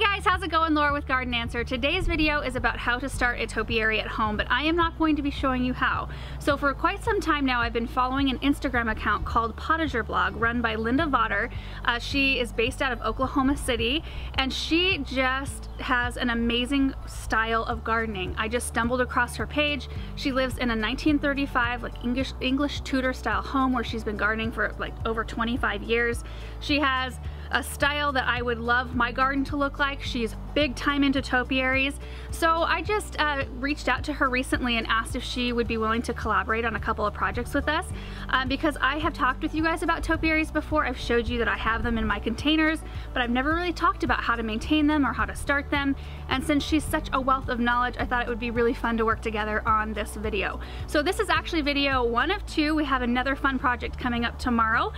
Hey guys, how's it going? Laura with Garden Answer. Today's video is about how to start a topiary at home, but I am not going to be showing you how. So for quite some time now, I've been following an Instagram account called Potager Blog, run by Linda Vater. She is based out of Oklahoma City, and she just has an amazing style of gardening. I just stumbled across her page. She lives in a 1935 like English Tudor style home where she's been gardening for like over 25 years. She has a style that I would love my garden to look like. She's big time into topiaries. So I just reached out to her recently and asked if she would be willing to collaborate on a couple of projects with us because I have talked with you guys about topiaries before. I've showed you that I have them in my containers, but I've never really talked about how to maintain them or how to start them. And since she's such a wealth of knowledge, I thought it would be really fun to work together on this video. So this is actually video one of two. We have another fun project coming up tomorrow.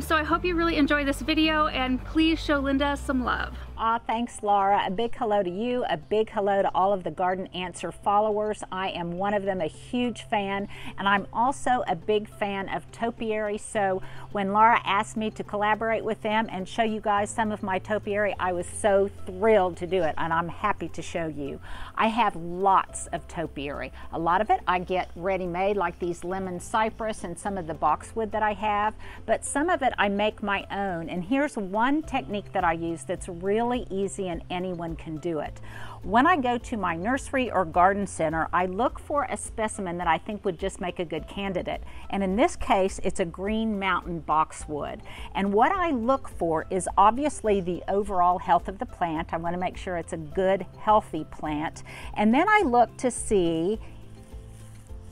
So I hope you really enjoy this video, and please show Linda some love. Aw, thanks Laura. A big hello to you, a big hello to all of the Garden Answer followers. I am one of them, a huge fan, and I'm also a big fan of topiary. So when Laura asked me to collaborate with them and show you guys some of my topiary, I was so thrilled to do it, and I'm happy to show you. I have lots of topiary. A lot of it I get ready-made, like these lemon cypress and some of the boxwood that I have, but some of it I make my own, and here's one technique that I use that's really easy and anyone can do it. When I go to my nursery or garden center, I look for a specimen that I think would just make a good candidate. And in this case, it's a Green Mountain boxwood. And what I look for is obviously the overall health of the plant. I want to make sure it's a good, healthy plant. And then I look to see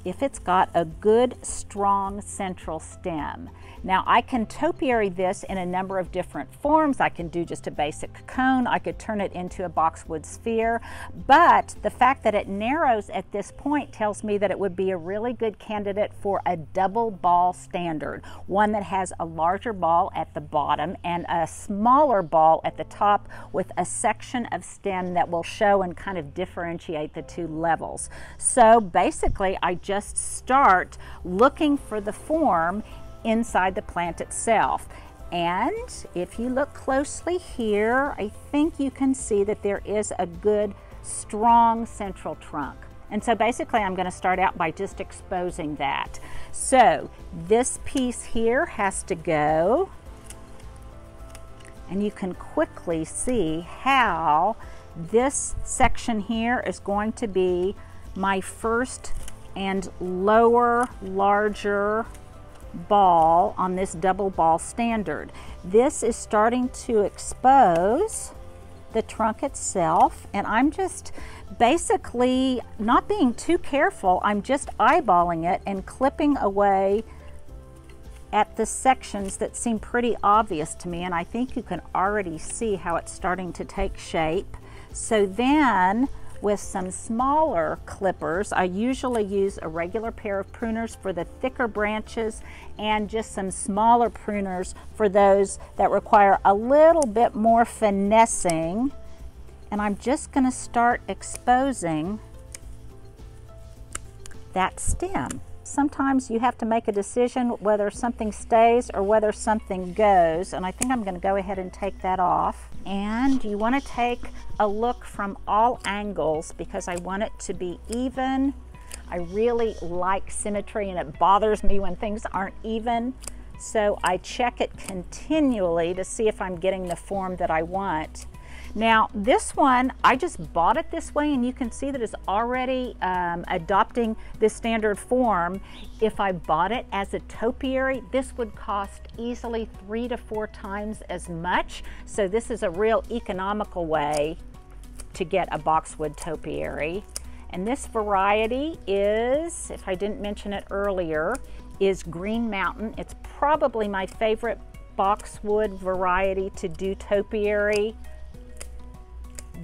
if it's got a good, strong central stem. Now, I can topiary this in a number of different forms. I can do just a basic cone. I could turn it into a boxwood sphere, but the fact that it narrows at this point tells me that it would be a really good candidate for a double ball standard, one that has a larger ball at the bottom and a smaller ball at the top with a section of stem that will show and kind of differentiate the two levels. So basically, I just start looking for the form inside the plant itself. And if you look closely here, I think you can see that there is a good, strong central trunk. And so basically I'm going to start out by just exposing that. So this piece here has to go, and you can quickly see how this section here is going to be my first and lower, larger ball on this double ball standard. This is starting to expose the trunk itself, and I'm just basically not being too careful. I'm just eyeballing it and clipping away at the sections that seem pretty obvious to me, and I think you can already see how it's starting to take shape. So then with some smaller clippers, I usually use a regular pair of pruners for the thicker branches and just some smaller pruners for those that require a little bit more finessing. And I'm just going to start exposing that stem. Sometimes you have to make a decision whether something stays or whether something goes, and I think I'm going to go ahead and take that off. And you want to take a look from all angles because I want it to be even. I really like symmetry, and it bothers me when things aren't even. So I check it continually to see if I'm getting the form that I want. Now this one, I just bought it this way, and you can see that it's already adopting this standard form. If I bought it as a topiary, this would cost easily 3 to 4 times as much. So this is a real economical way to get a boxwood topiary. And this variety is, if I didn't mention it earlier, is Green Mountain. It's probably my favorite boxwood variety to do topiary.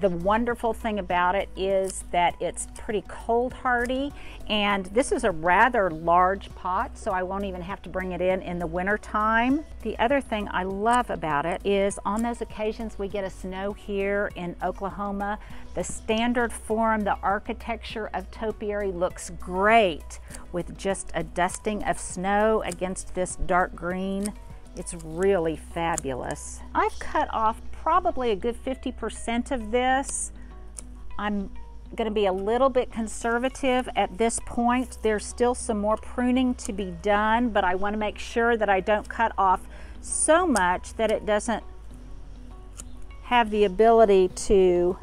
The wonderful thing about it is that it's pretty cold hardy, and this is a rather large pot, so I won't even have to bring it in the winter time. The other thing I love about it is on those occasions we get a snow here in Oklahoma, the standard form, the architecture of topiary looks great with just a dusting of snow against this dark green. It's really fabulous. I've cut off probably a good 50% of this. I'm going to be a little bit conservative at this point. There's still some more pruning to be done, but I want to make sure that I don't cut off so much that it doesn't have the ability to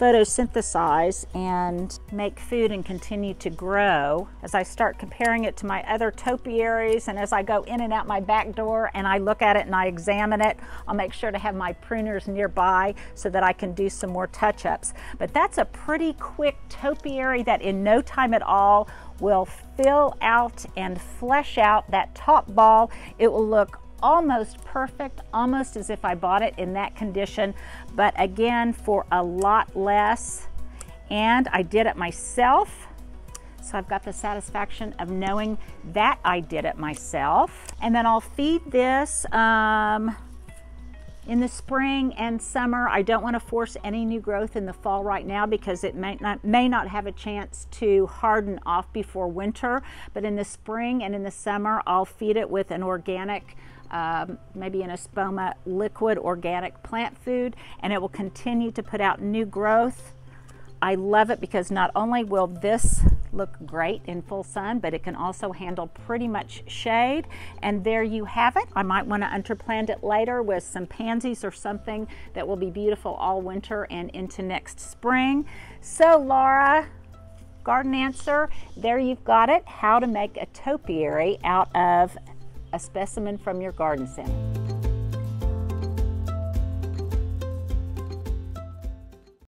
photosynthesize and make food and continue to grow. As I start comparing it to my other topiaries and as I go in and out my back door and I look at it and I examine it, I'll make sure to have my pruners nearby so that I can do some more touch-ups. But that's a pretty quick topiary that in no time at all will fill out and flesh out that top ball. It will look almost perfect, almost as if I bought it in that condition, but again for a lot less, and I did it myself, so I've got the satisfaction of knowing that I did it myself. And then I'll feed this in the spring and summer. I don't want to force any new growth in the fall right now because it may not have a chance to harden off before winter, but in the spring and in the summer I'll feed it with an organic, maybe an Espoma liquid organic plant food, and it will continue to put out new growth. I love it because not only will this look great in full sun, but it can also handle pretty much shade. And there you have it. I might want to interplant it later with some pansies or something that will be beautiful all winter and into next spring. So Laura, Garden Answer, there you've got it. How to make a topiary out of a specimen from your garden center.